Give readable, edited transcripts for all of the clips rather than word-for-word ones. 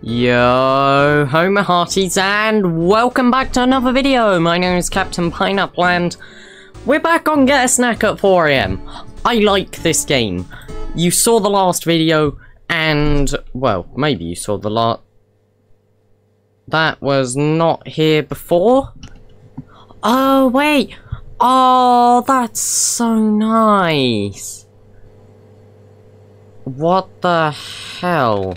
Yo, ho my hearties, and welcome back to another video. My name is Captain Pineappleland. We're back on Get a Snack at 4am. I like this game. You saw the last video, and, well, maybe you saw the last... That was not here before? Oh, wait. Oh, that's so nice. What the hell?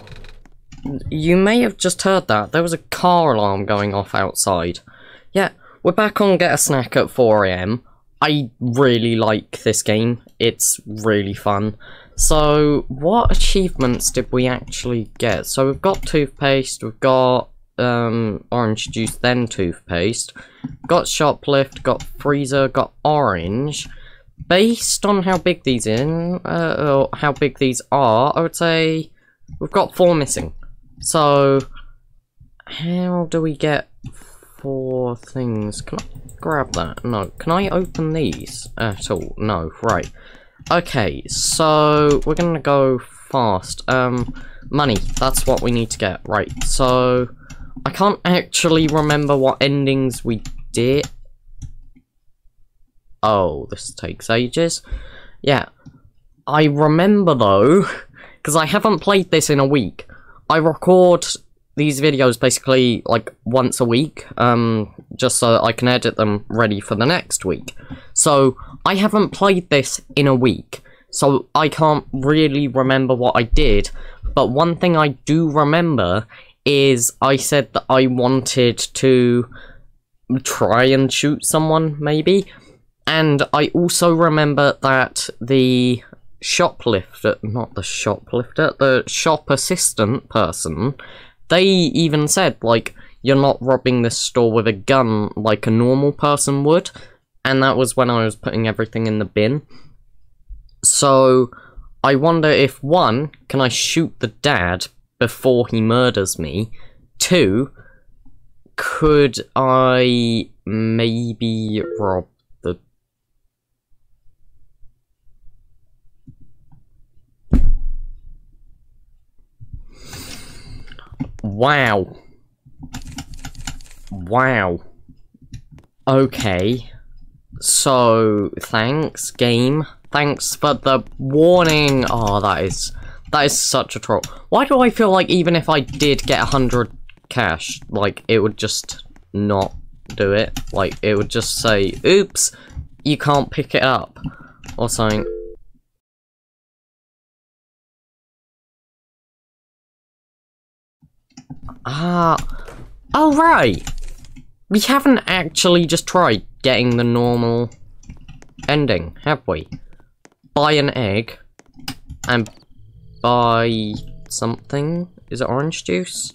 You may have just heard that. There was a car alarm going off outside. Yeah, we're back on Get a Snack at 4am. I really like this game. It's really fun. So, what achievements did we actually get? So, we've got toothpaste, we've got orange juice, then toothpaste. Got shoplift, got freezer, got orange. Based on how big these are, I would say we've got 4 missing. So, how do we get 4 things? Can I grab that? No. Can I open these at all? No. Right. Okay, so we're gonna go fast. Money. That's what we need to get. Right. So, I can't actually remember what endings we did. Oh, this takes ages. Yeah. I remember though, because I haven't played this in a week. I record these videos basically like once a week, just so that I can edit them ready for the next week. So I haven't played this in a week, so I can't really remember what I did. But one thing I do remember is I said that I wanted to try and shoot someone, maybe. And I also remember that the shop assistant person, they even said, like, you're not robbing this store with a gun like a normal person would. And that was when I was putting everything in the bin. So, I wonder if, one, can I shoot the dad before he murders me? 2, could I maybe rob the... Wow. Wow. Okay. So, thanks, game. Thanks for the warning. Oh, that is such a troll. Why do I feel like even if I did get 100 cash, like, it would just not do it? Like, it would just say, oops, you can't pick it up, or something. Oh, right. We haven't actually just tried getting the normal ending, have we? Buy an egg, and... buy something? Is it orange juice?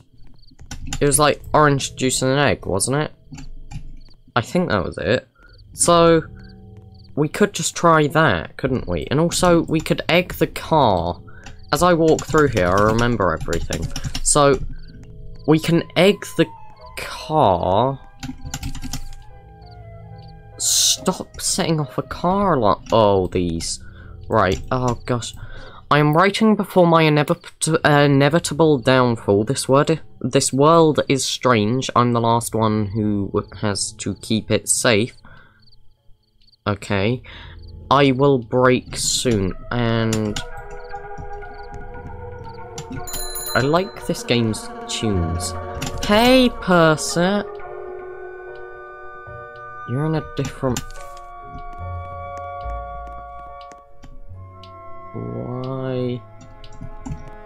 It was like orange juice and an egg, wasn't it? I think that was it. So, we could just try that, couldn't we? And also, we could egg the car. As I walk through here, I remember everything. So, we can egg the car. Stop setting off a car alarm. Oh, these. Right. Oh, gosh. I am writing before my inevitable downfall. This world is strange. I'm the last one who has to keep it safe. Okay. I will break soon, and... I like this game's tunes. Hey, person! You're in a different...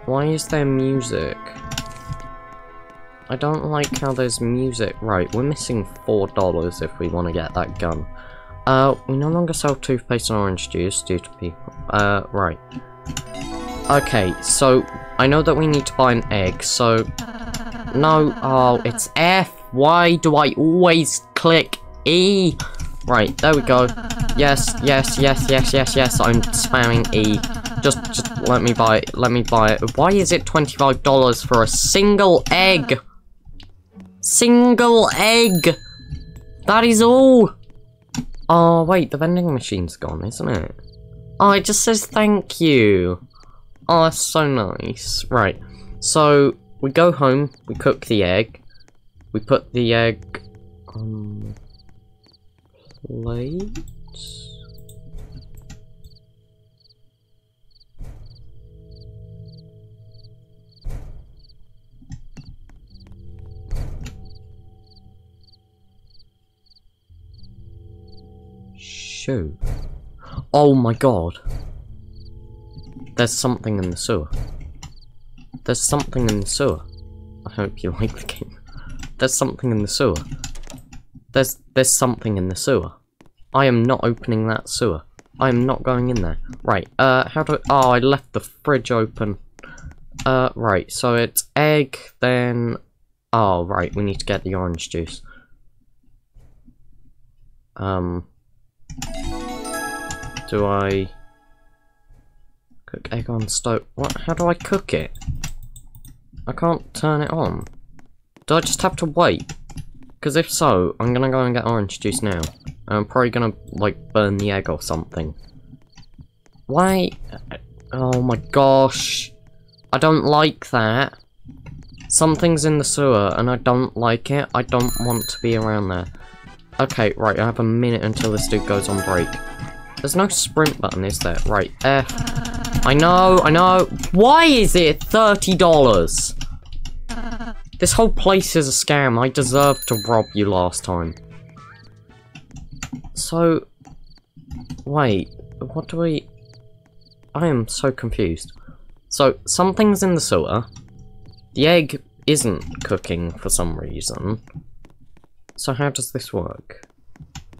Why is there music? I don't like how there's music. Right, we're missing $4 if we want to get that gun. We no longer sell toothpaste and orange juice due to people. Right. Okay, so I know that we need to buy an egg, so... No, oh, it's F. Why do I always click E? Right, there we go. Yes, yes, yes, yes, yes, yes, I'm spamming E. Just let me buy it, let me buy it. Why is it $25 for a single egg? Single egg! That is all! Oh, wait, the vending machine's gone, isn't it? Oh, it just says thank you. Oh, that's so nice. Right, so we go home, we cook the egg, we put the egg on plates. Shoot. Oh my god. There's something in the sewer. There's something in the sewer. I hope you like the game. There's something in the sewer. There's something in the sewer. I am not opening that sewer. I am not going in there. Right, how do I... Oh, I left the fridge open. Right, so it's egg, then... Oh, right, we need to get the orange juice. Do I cook egg on stove? What? How do I cook it? I can't turn it on. Do I just have to wait? Because if so, I'm gonna go and get orange juice now. And I'm probably gonna like burn the egg or something. Why? Oh my gosh! I don't like that. Something's in the sewer, and I don't like it. I don't want to be around there. Okay, right. I have a minute until this dude goes on break. There's no sprint button, is there? Right, F. I know. Why is it $30? This whole place is a scam. I deserved to rob you last time. So, wait, what do we... I am so confused. So, something's in the sewer. The egg isn't cooking for some reason. So how does this work?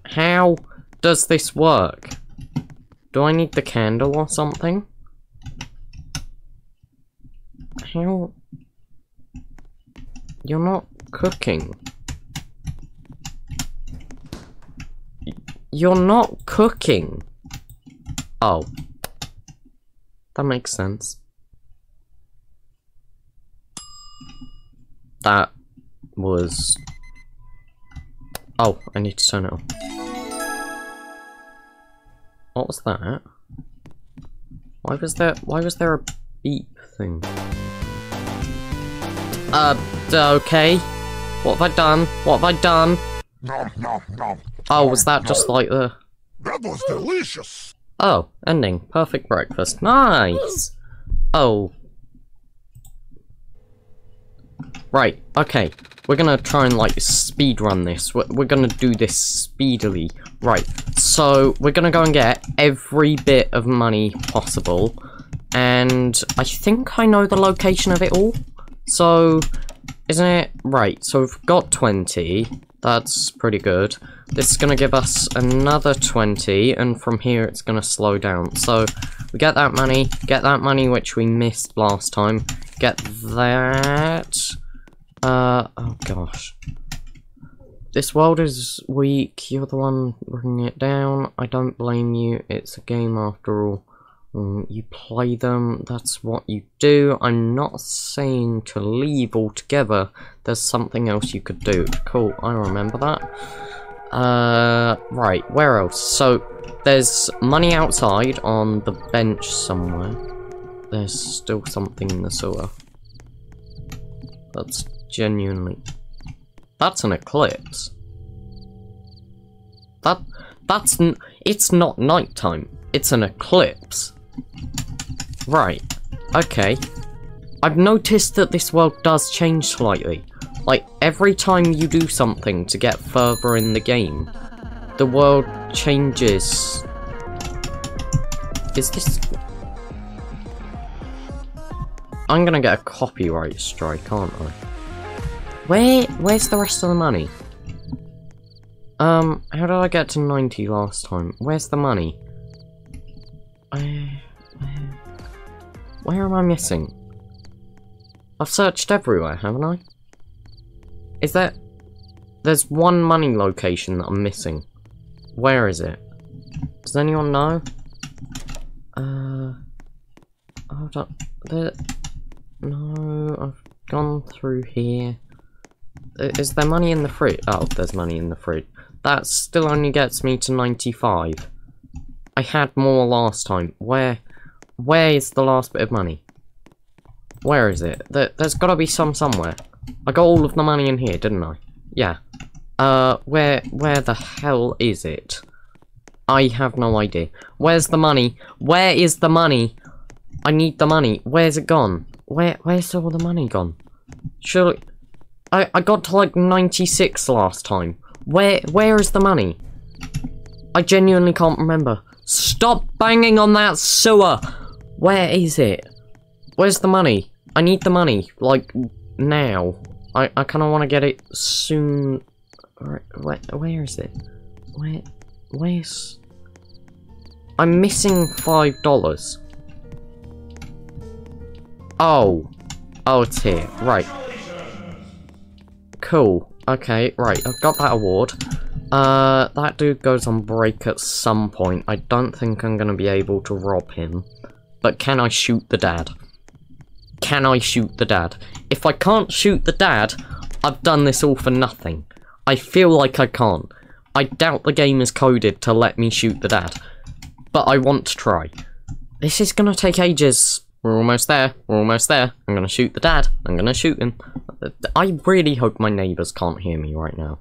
How does this work? Do I need the candle or something? How? You're not cooking. You're not cooking. Oh. That makes sense. That was... Oh, I need to turn it on. What was that? Why was there a beep thing? Okay. What have I done? Oh, was that just like the... That was delicious! Oh, ending. Perfect breakfast. Nice! Oh. Right, okay. We're gonna try and, like, speedrun this. We're gonna do this speedily. Right, so we're gonna go and get every bit of money possible. And I think I know the location of it all. So, isn't it? Right, so we've got 20. That's pretty good. This is gonna give us another 20, and from here it's gonna slow down. So, we get that money which we missed last time. Get that... oh gosh. This world is weak, you're the one bringing it down, I don't blame you, it's a game after all. You play them, that's what you do, I'm not saying to leave altogether, there's something else you could do. Cool, I remember that. Right, where else? So, there's money outside on the bench somewhere. There's still something in the sewer. That's... genuinely. That's an eclipse. It's not nighttime. It's an eclipse. Right. Okay. I've noticed that this world does change slightly. Like, every time you do something to get further in the game, the world changes. Is this... I'm gonna get a copyright strike, aren't I? Where's the rest of the money? How did I get to 90 last time? Where's the money? Where am I missing? I've searched everywhere, haven't I? Is there... There's one money location that I'm missing. Where is it? Does anyone know? Hold on. There... No, I've gone through here. Is there money in the fridge? Oh, there's money in the fridge. That still only gets me to 95. I had more last time. Where is the last bit of money? Where is it? There's gotta be some somewhere. I got all of the money in here, didn't I? Yeah. Where the hell is it? I have no idea. Where's the money? Where is the money? I need the money. Where's it gone? Where's all the money gone? Surely... I got to like 96 last time. Where is the money? I genuinely can't remember. Stop banging on that sewer! Where is it? Where's the money? I need the money. Like, now. I kinda wanna get it soon. Where is it? Where's... I'm missing $5. Oh. Oh, it's here. Right. Cool. Okay, right. I've got that award. That dude goes on break at some point. I don't think I'm gonna be able to rob him. But can I shoot the dad? Can I shoot the dad? If I can't shoot the dad, I've done this all for nothing. I feel like I can't. I doubt the game is coded to let me shoot the dad. But I want to try. This is gonna take ages. We're almost there. We're almost there. I'm gonna shoot the dad. I'm gonna shoot him. I really hope my neighbours can't hear me right now.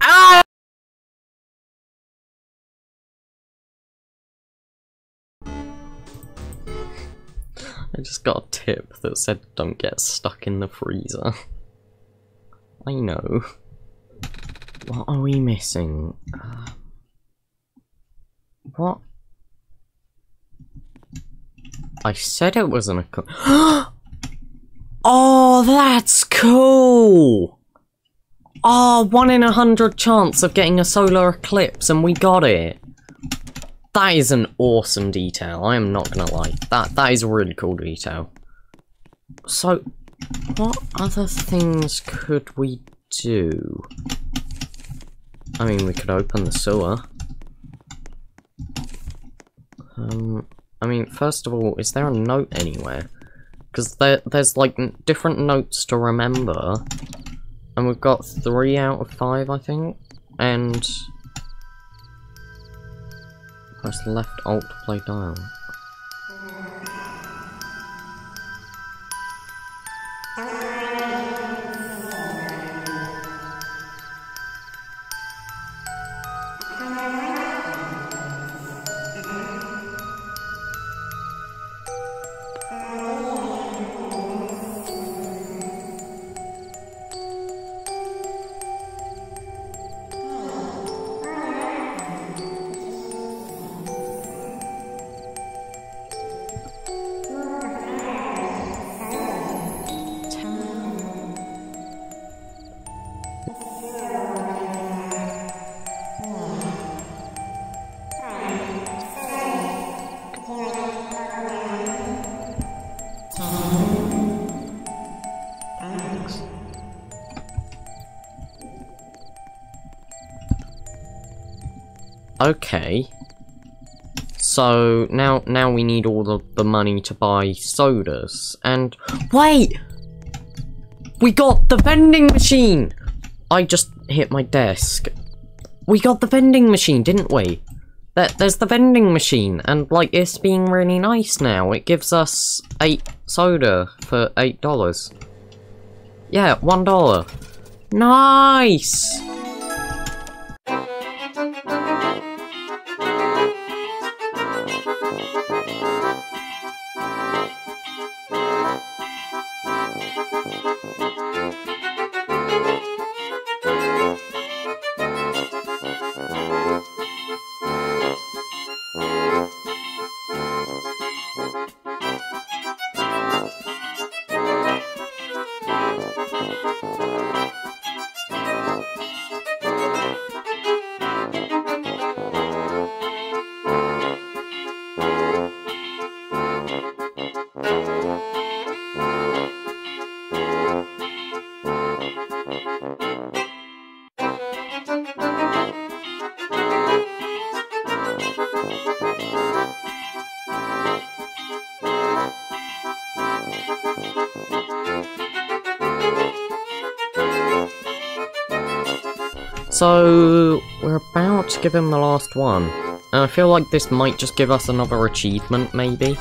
Ah! I just got a tip that said don't get stuck in the freezer. I know. What are we missing? What? I said it was an... Oh, that's cool! Oh, 1 in 100 chance of getting a solar eclipse and we got it. That is an awesome detail, I am not gonna lie. That is a really cool detail. So, what other things could we do? I mean, we could open the sewer. I mean, first of all, is there a note anywhere? Because there's, like, different notes to remember. And we've got 3 out of 5, I think. And... press left alt to play dial. Okay, so now we need all the money to buy sodas, and wait! We got the vending machine! I just hit my desk. We got the vending machine, didn't we? There's the vending machine, and like, it's being really nice now. It gives us 8 soda for $8. Yeah, $1. Nice! So, we're about to give him the last one, And I feel like this might just give us another achievement, maybe.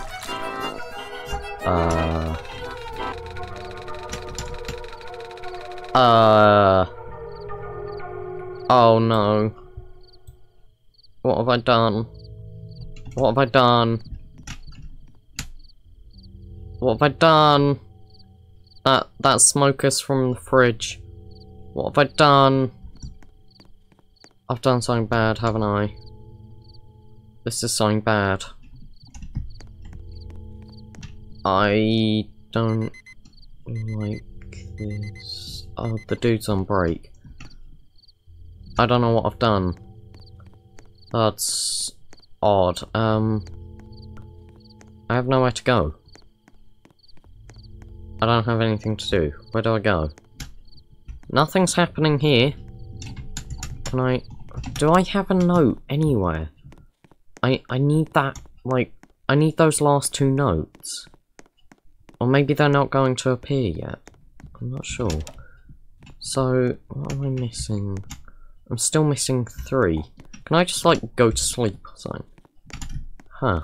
Oh no. What have I done? What have I done? What have I done? That smoke is from the fridge. What have I done? I've done something bad, haven't I? This is something bad. I don't like this. Oh, the dude's on break. I don't know what I've done. That's odd. I have nowhere to go. I don't have anything to do. Where do I go? Nothing's happening here. Can I... do I have a note anywhere? I need that, like... I need those last two notes. Or maybe they're not going to appear yet. I'm not sure. So, what am I missing? I'm still missing three. Can I just, like, go to sleep or something? Huh.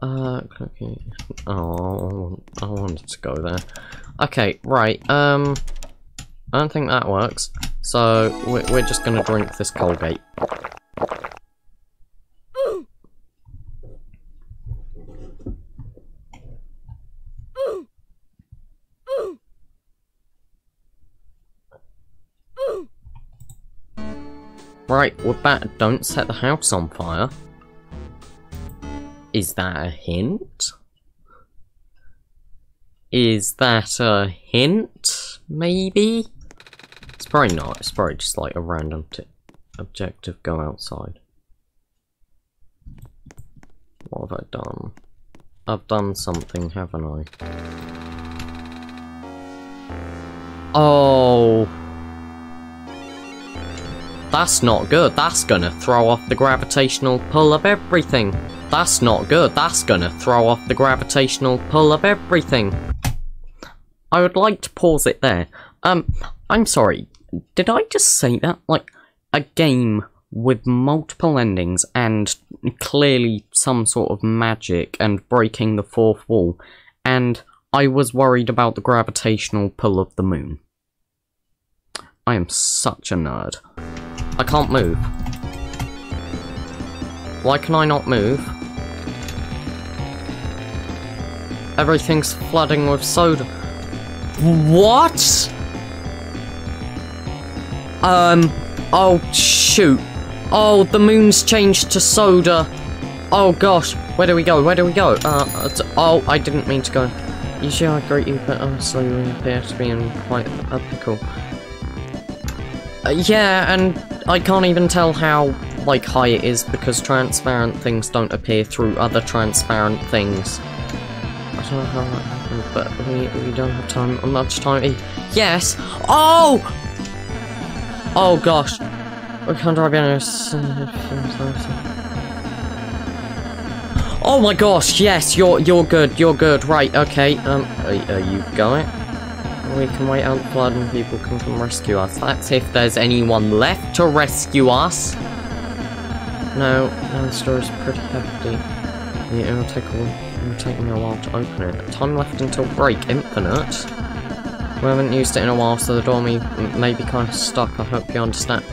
Okay. Oh, I wanted to go there. Okay, right, I don't think that works. So, we're just gonna drink this Colgate. Right, we're back. Don't set the house on fire. Is that a hint? Is that a hint? Maybe? It's probably not. It's probably just like a random objective. Go outside. What have I done? I've done something, haven't I? Oh! That's not good. That's gonna throw off the gravitational pull of everything. That's not good. That's gonna throw off the gravitational pull of everything. I would like to pause it there. I'm sorry. Did I just say that? Like, a game with multiple endings and clearly some sort of magic and breaking the fourth wall. And I was worried about the gravitational pull of the moon. I am such a nerd. I can't move. Why can I not move? Everything's flooding with soda. What? Oh shoot. Oh, the moon's changed to soda. Oh gosh. Where do we go? Where do we go? Oh, I didn't mean to go. Usually I greet you, but honestly you appear to be in quite a pickle. Yeah, and I can't even tell how, like, high it is because transparent things don't appear through other transparent things. I don't know how that happened, but we don't have time, much time. Yes! Oh! Oh gosh. We can't drive in. Oh my gosh, yes, you're good, you're good. Right, okay, you got it. We can wait out the flood and people can come rescue us. That's if there's anyone left to rescue us. No, the store is pretty hefty. Yeah, it'll take me a while to open it. Time left until break, infinite. We haven't used it in a while, so the door may be kind of stuck. I hope you understand.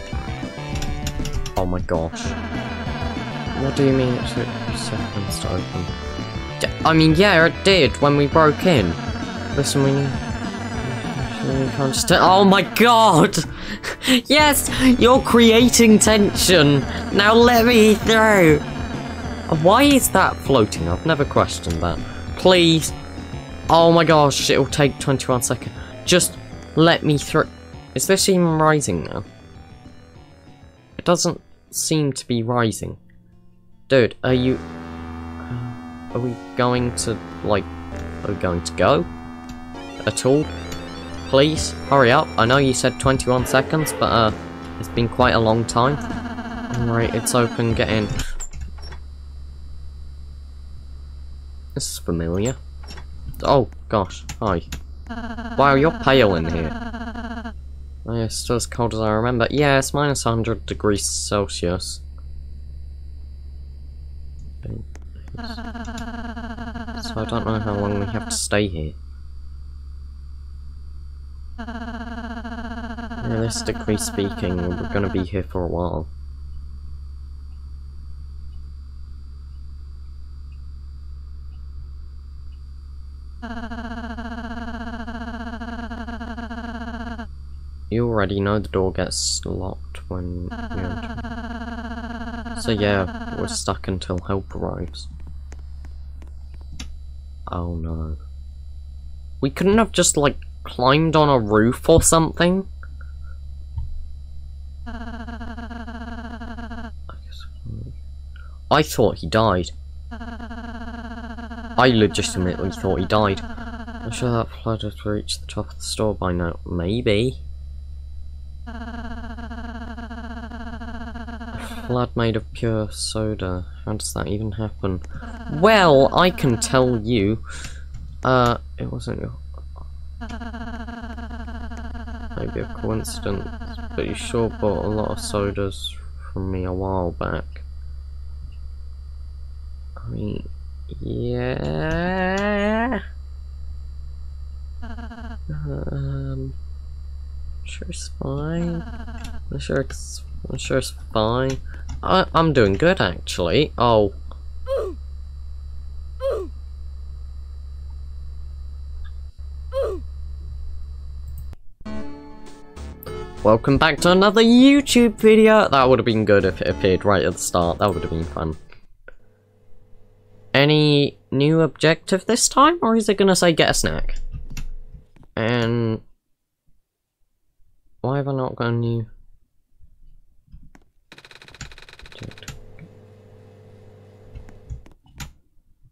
Oh my gosh. What do you mean it took seconds to open? I mean, yeah, it did when we broke in. Listen, we need... Oh my god! Yes! You're creating tension! Now let me through! Why is that floating? I've never questioned that. Please! Oh my gosh, it'll take 21 seconds. Just let me through. Is this even rising now? It doesn't seem to be rising. Dude, are you... are we going to, like... are we going to go? At all? Please, hurry up. I know you said 21 seconds, but it's been quite a long time. Alright, it's open, get in. This is familiar. Oh, gosh, hi. Wow, you're pale in here. Oh, yeah, it's still as cold as I remember. Yeah, it's minus 100 degrees Celsius. So I don't know how long we have to stay here. Realistically speaking, we're gonna be here for a while. You already know the door gets locked when you're... So yeah, we're stuck until help arrives. Oh no. We couldn't have just, like, climbed on a roof or something? I thought he died. I legitimately thought he died. I'm sure that flood has reached the top of the store by now. Maybe. A flood made of pure soda. How does that even happen? Well, I can tell you. It wasn't your... Maybe a coincidence, but you sure bought a lot of sodas from me a while back. I mean, yeah. Sure it's fine. I'm sure it's fine. I'm doing good actually. Oh. Welcome back to another YouTube video. That would have been good if it appeared right at the start. That would have been fun. Any new objective this time, or is it gonna say get a snack? And why have I not got a new objective?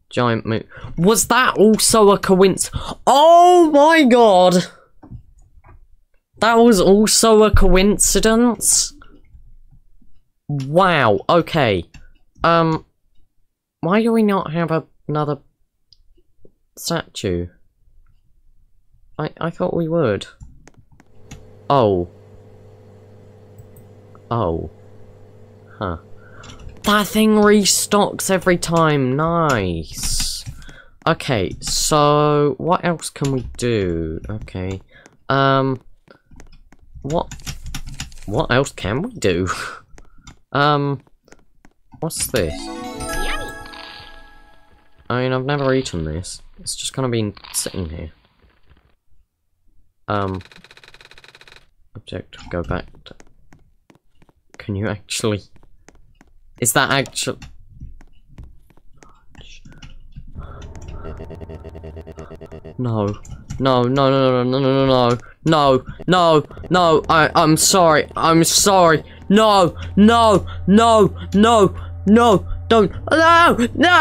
Giant moon. Was that also a coincidence? Oh my god! That was also a coincidence? Wow, okay. Why do we not have another statue? I thought we would. Oh. Oh. Huh. That thing restocks every time, nice. Okay, so what else can we do? Okay. What else can we do? What's this? Yummy. I mean, I've never eaten this. It's just kind of been sitting here. Objective, go back to... Can you actually... Is that actually... No. No, I'm sorry, no, don't, no!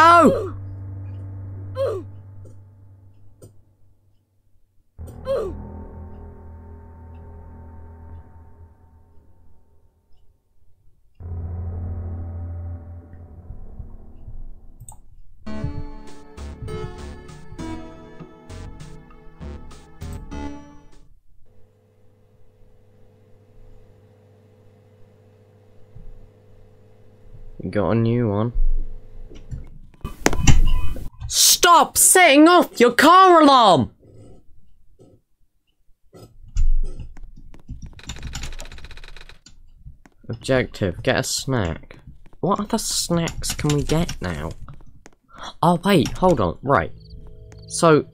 Got a new one. Stop setting off your car alarm! Objective, get a snack. What other snacks can we get now? Oh wait, hold on, right. So,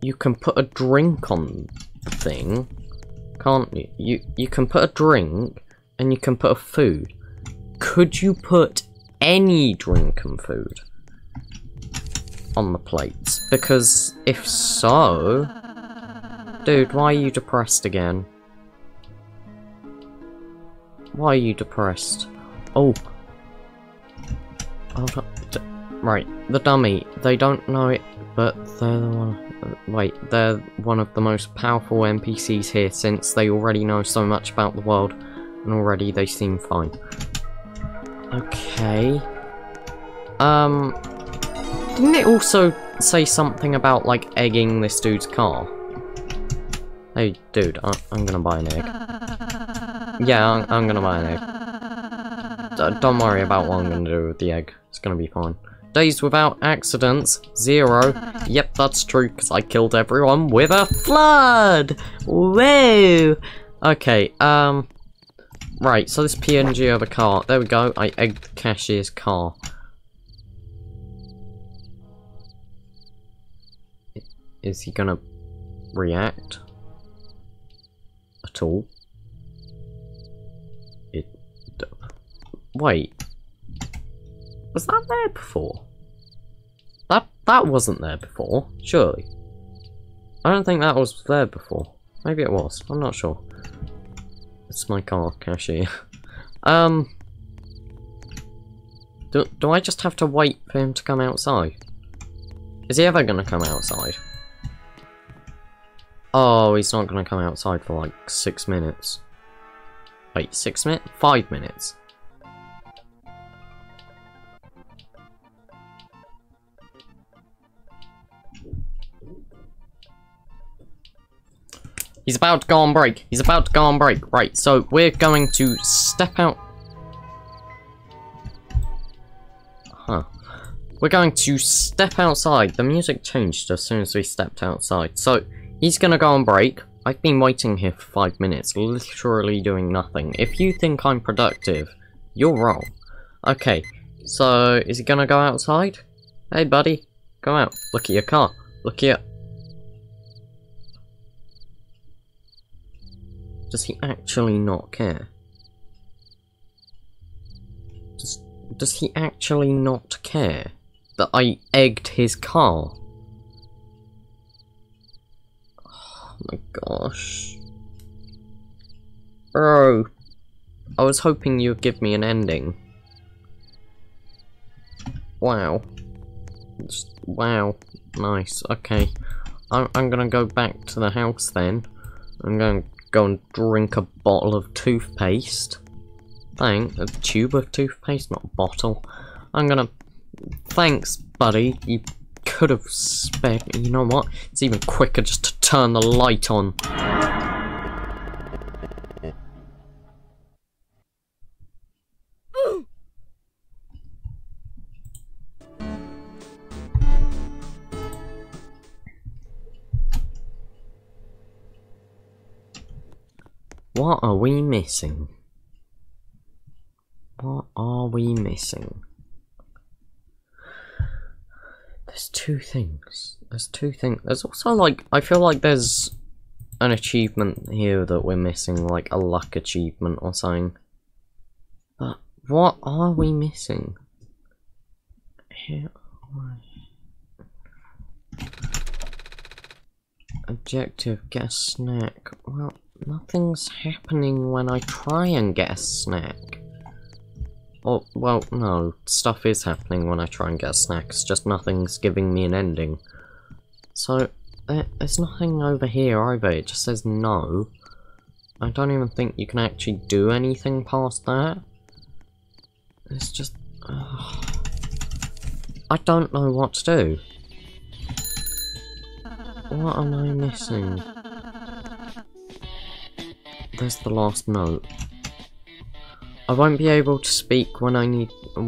you can put a drink on the thing, can't you? You can put a drink, and you can put a food. Could you put any drink and food on the plates? Because if so... Dude, why are you depressed again? Why are you depressed? Oh. Hold up. Right, the dummy. They don't know it, but they're the one... Wait, they're one of the most powerful NPCs here since they already know so much about the world and already they seem fine. Okay. Didn't it also say something about, like, egging this dude's car? Hey, dude, I'm gonna buy an egg. Yeah, I'm gonna buy an egg. Don't worry about what I'm gonna do with the egg. It's gonna be fine. Days without accidents, 0. Yep, that's true, because I killed everyone with a flood! Whoa! Okay, right, so this PNG of a car. There we go, I egged the cashier's car. Is he gonna react? At all? Wait. Was that there before? That wasn't there before, surely. I don't think that was there before. Maybe it was, I'm not sure. It's my car, cashier. Do I just have to wait for him to come outside? Is he ever gonna come outside? Oh, he's not gonna come outside for like 6 minutes. Wait, 6 minutes? 5 minutes. He's about to go on break. He's about to go on break. Right, so we're going to step out. Huh. We're going to step outside. The music changed as soon as we stepped outside. So, he's gonna go on break. I've been waiting here for 5 minutes, literally doing nothing. If you think I'm productive, you're wrong. Okay, so is he gonna go outside? Hey, buddy. Go out. Look at your car. Look at your... Does he actually not care? Does he actually not care that I egged his car? Oh my gosh. Bro. I was hoping you'd give me an ending. Wow. Just, wow. Nice. Okay. I'm gonna go back to the house then. I'm going to go and drink a bottle of toothpaste. Thanks. A tube of toothpaste, not a bottle. I'm gonna... Thanks, buddy. You could have spent... You know what? It's even quicker just to turn the light on. What are we missing? What are we missing? There's two things. There's two things. There's also, like, I feel like there's an achievement here that we're missing, like a luck achievement or something. But what are we missing? Here are we... Objective, get a snack. Well... Nothing's happening when I try and get a snack. Oh, well, no. Stuff is happening when I try and get a snack. It's just nothing's giving me an ending. So, there's nothing over here either. It just says no. I don't even think you can actually do anything past that. It's just... I don't know what to do. What am I missing? There's the last note. I won't be able to speak when I need... I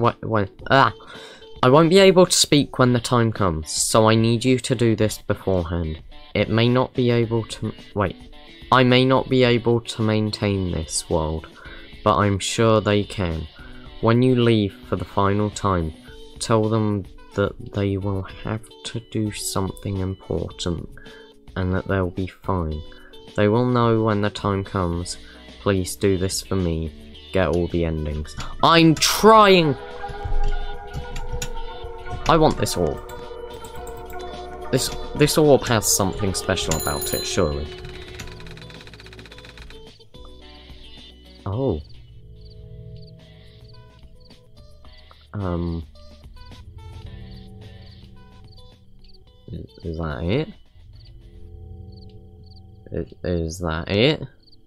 won't be able to speak when the time comes, so I need you to do this beforehand. It may not be able to... Wait. I may not be able to maintain this world, but I'm sure they can. When you leave for the final time, tell them that they will have to do something important, and that they'll be fine. They will know when the time comes. Please do this for me. Get all the endings. I'm trying! I want this orb. This orb has something special about it, surely. Oh. Is that it? Is that it?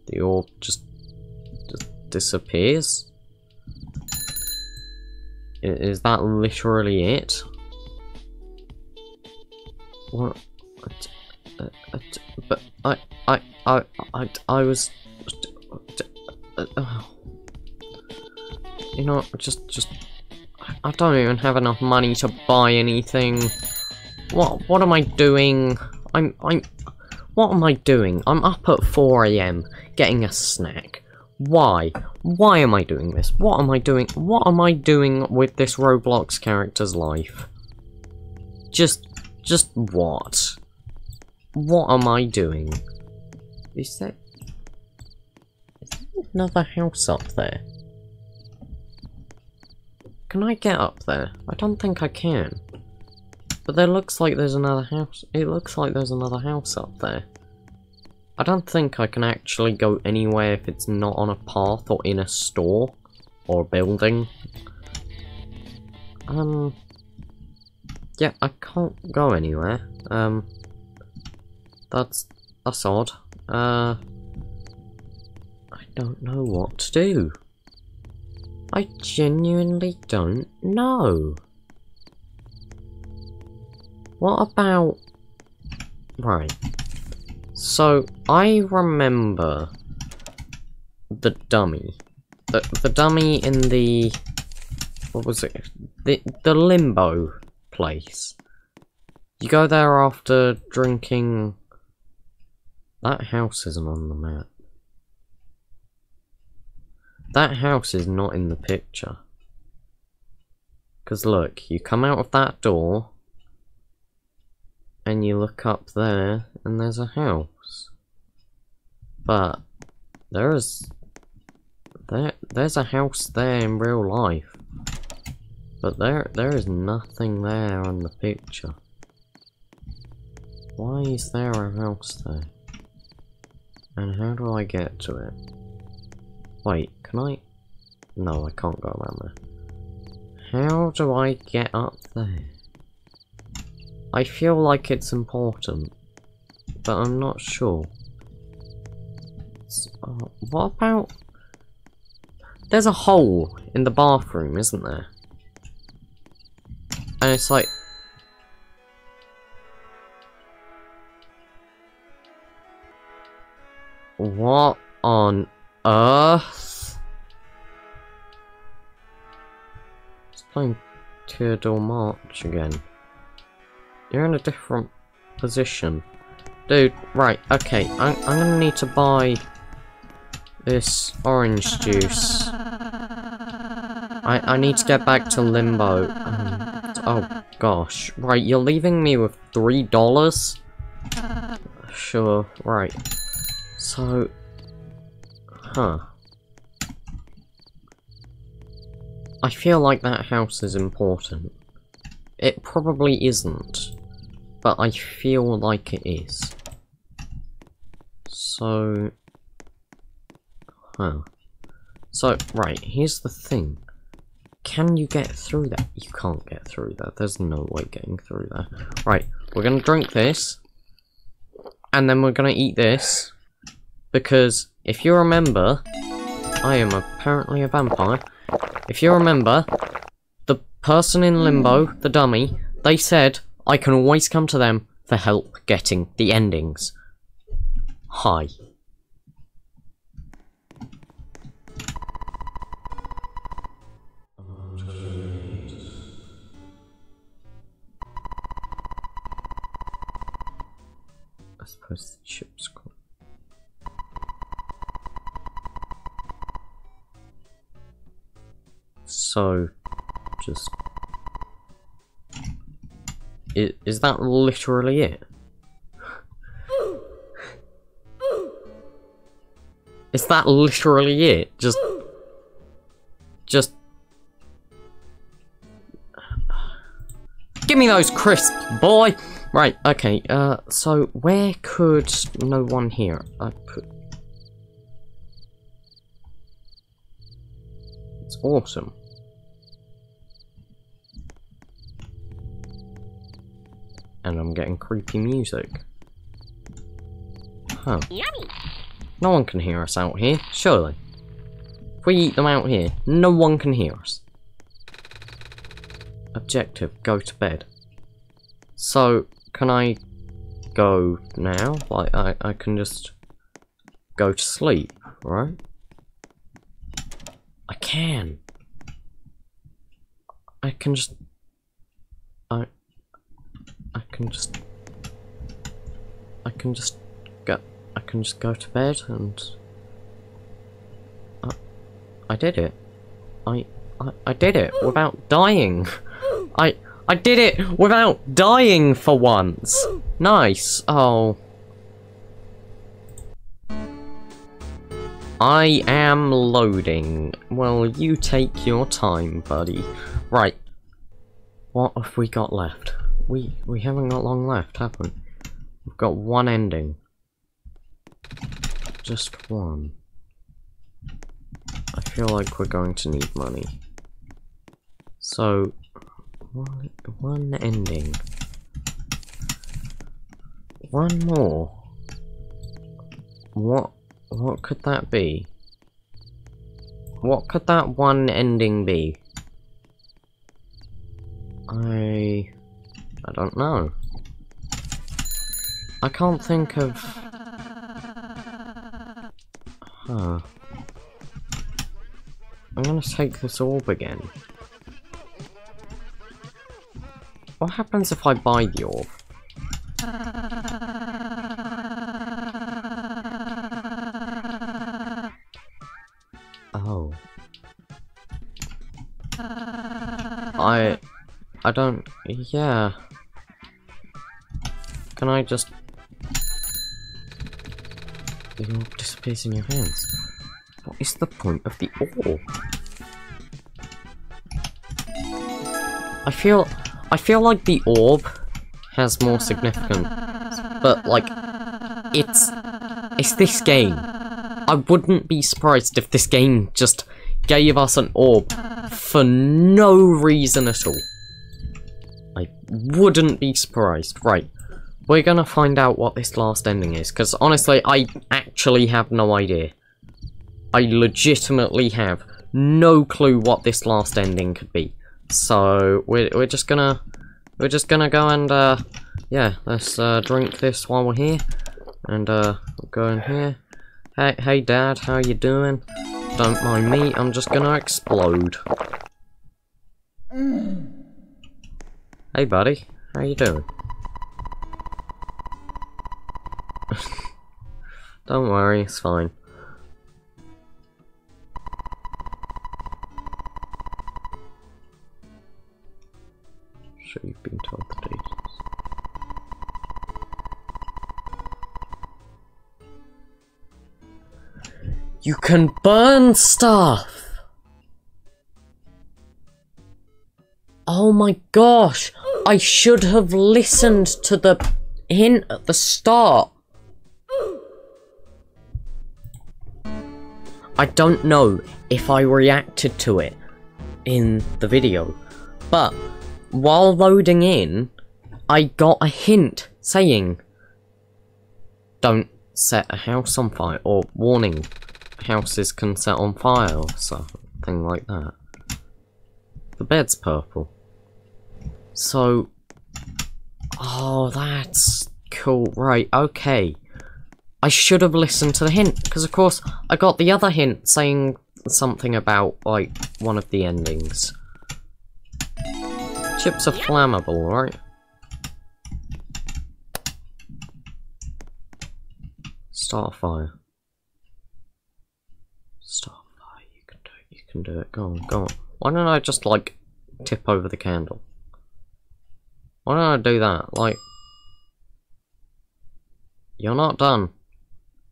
The orb just disappears? Is that literally it? What? But I was... You know, just I don't even have enough money to buy anything. What am I doing? What am I doing? I'm up at 4 AM getting a snack. Why? Why am I doing this? What am I doing? What am I doing with this Roblox character's life? Just what? What am I doing? Is there another house up there? Can I get up there? I don't think I can. But there looks like there's another house. It looks like there's another house up there. I don't think I can actually go anywhere if it's not on a path or in a store or a building. Yeah, I can't go anywhere. That's odd. I don't know what to do. I genuinely don't know. What about... Right. So, I remember the dummy. The dummy in the... What was it? The limbo place. You go there after drinking... That house isn't on the map. That house is not in the picture. Because look, you come out of that door... And you look up there, and there's a house. But there's a house there in real life. But there is nothing there on the picture. Why is there a house there? And how do I get to it? Wait, can I? No, I can't go around there. How do I get up there? I feel like it's important, but I'm not sure. So, what about... There's a hole in the bathroom, isn't there? And it's like... What on earth? It's playing Teodor March again. You're in a different position. Dude, right, okay, I'm gonna need to buy this orange juice. I need to get back to Limbo. Oh gosh. Right, you're leaving me with $3? Sure, right. So, huh. I feel like that house is important. It probably isn't. But I feel like it is. So... Huh. So, right, here's the thing. Can you get through that? You can't get through that. There's no way getting through that. Right, we're gonna drink this. And then we're gonna eat this. Because, if you remember... I am apparently a vampire. If you remember... The person in Limbo, the dummy, they said... I can always come to them for help getting the endings. Hi. I suppose the ship's gone. So, just... Is that literally it? Is that literally it? Just... Give me those crisps, boy! Right, okay, so where could no one hear? I put... It's awesome. And I'm getting creepy music. Huh. Yummy. No one can hear us out here, surely. If we eat them out here, no one can hear us. Objective, go to bed. So, can I go now? Like, I can just go to sleep, right? I can. I can just go to bed and I did it. I did it without dying. I did it without dying for once. Nice. Oh. I am loading. Well, you take your time, buddy. Right. What have we got left? We haven't got long left, have we? We've got one ending. Just one. I feel like we're going to need money. So, one ending. One more. What could that be? What could that one ending be? I don't know. I can't think of... Huh. I'm gonna take this orb again. What happens if I buy the orb? Oh. I don't... Yeah. Can I just... The orb disappears in your hands. What is the point of the orb? I feel like the orb has more significance, but like it's this game. I wouldn't be surprised if this game just gave us an orb for no reason at all. I wouldn't be surprised. Right. We're gonna find out what this last ending is, because honestly, I actually have no idea. I legitimately have no clue what this last ending could be. So we're just gonna go and yeah, let's drink this while we're here, and we'll go in here. Hey Dad, how you doing? Don't mind me. I'm just gonna explode. Hey buddy, how you doing? Don't worry, it's fine. Sure, you've been told the details. You can burn stuff! Oh my gosh! I should have listened to the hint at the start. I don't know if I reacted to it in the video, but while loading in, I got a hint saying, don't set a house on fire, or warning, houses can set on fire, or something like that. The bed's purple. So, oh, that's cool. Right, okay. I should have listened to the hint, because of course I got the other hint saying something about, like, one of the endings. Chips are flammable, right? Start a fire. Start a fire, you can do it, go on, go on. Why don't I just, like, tip over the candle? Why don't I do that, like... You're not done.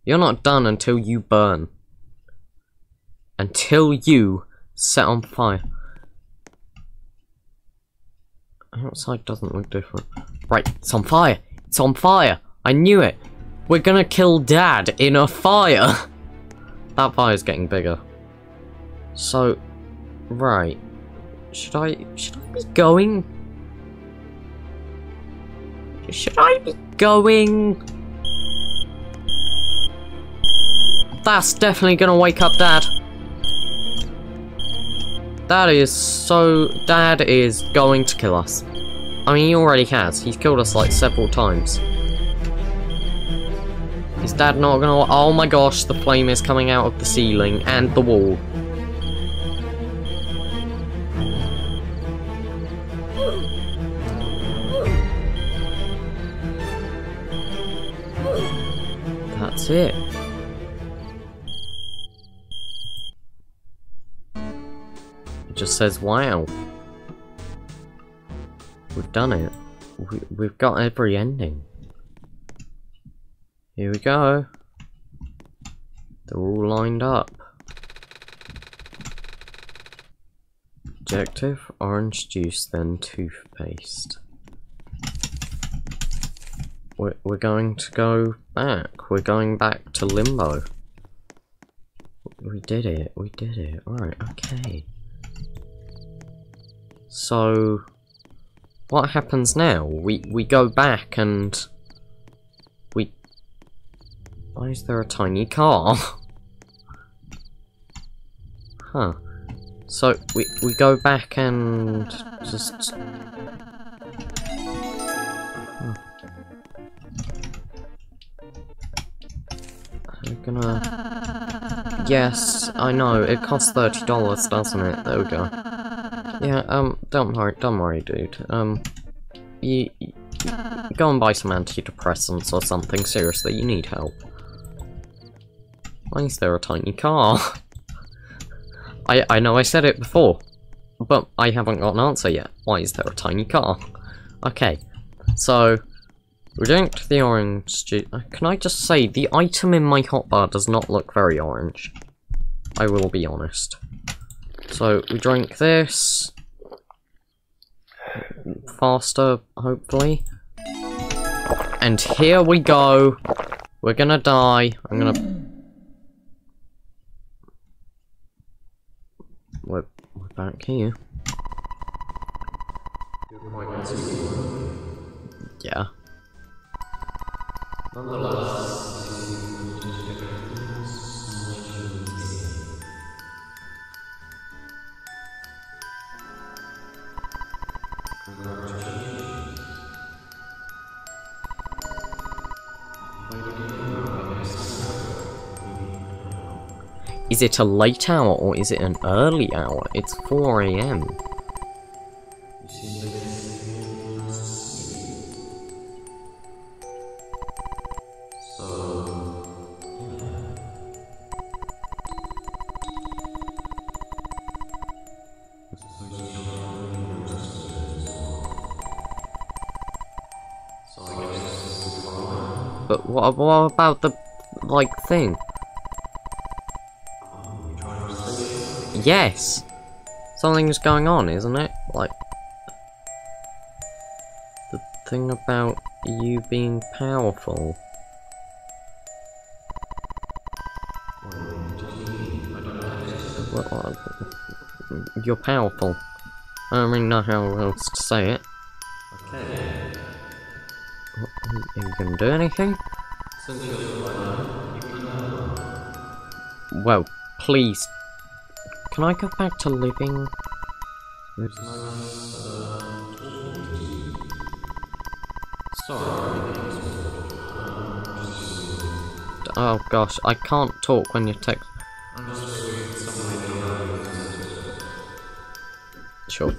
You're not done until you burn. Until you set on fire. Outside doesn't look different. Right, it's on fire. It's on fire. I knew it. We're gonna kill Dad in a fire. That fire's getting bigger. So, right. Should I be going? Should I be going? That's definitely gonna wake up Dad. Dad is going to kill us. I mean, he already has. He's killed us like several times. Is Dad not gonna... Oh my gosh, the flame is coming out of the ceiling and the wall. That's it. It just says, wow. We've done it. We've got every ending. Here we go. They're all lined up. Objective, orange juice, then toothpaste. We're going to go back. We're going back to Limbo. We did it. We did it. Alright, okay. So, what happens now? We go back and... we... Why is there a tiny car? Huh. So, we go back and just... Huh. I'm gonna... Yes, I know, it costs $30, doesn't it? There we go. Yeah, don't worry, dude. You go and buy some antidepressants or something, seriously, you need help. Why is there a tiny car? I know I said it before, but I haven't got an answer yet. Why is there a tiny car? Okay, so we're doing to the orange juice. Can I just say, the item in my hotbar does not look very orange. I will be honest. So we drink this faster, hopefully. And here we go. We're gonna die. I'm gonna. We're back here. Yeah. Is it a late hour or is it an early hour? It's 4 AM. But what about the, like, thing? Yes! Something's going on, isn't it? Like... the thing about you being powerful. You're powerful. I don't really know how else to say it. Okay. Are you gonna do anything? Well, please... Can I go back to living? Sorry. Oh gosh, I can't talk when you text. Sure.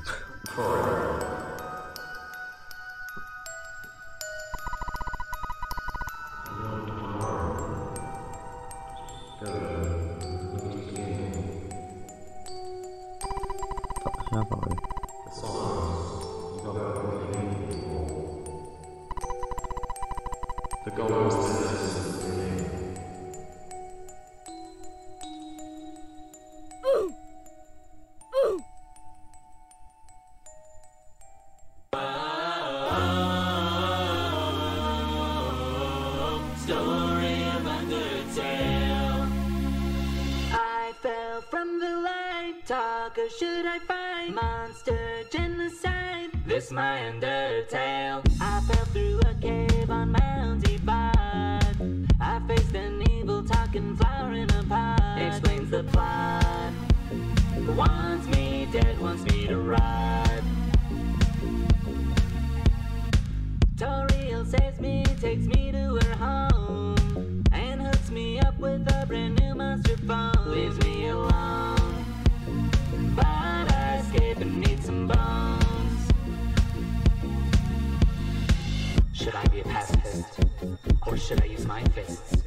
Should I find monster genocide? This my Undertale. I fell through a cave on Mount Ebot. I faced an evil talking flower in a pot. Explains the plot. Wants me dead, wants me to rot. Toriel saves me, takes me to her home, and hooks me up with a brand new monster phone. Leaves me alone. But I escape and need some bones. Should I be a pacifist? Or should I use my fists?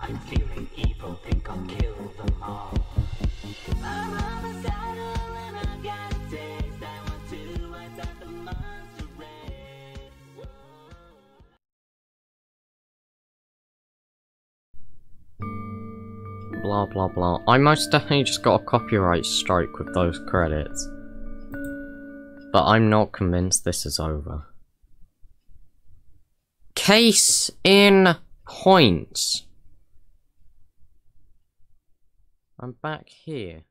I'm feeling evil, think I'll kill them all. I'm on the saddle and I got a taste. I want to wipe out the monster race. Whoa. Blah blah blah. I most definitely just got a copyright strike with those credits. But I'm not convinced this is over. Case in points. I'm back here.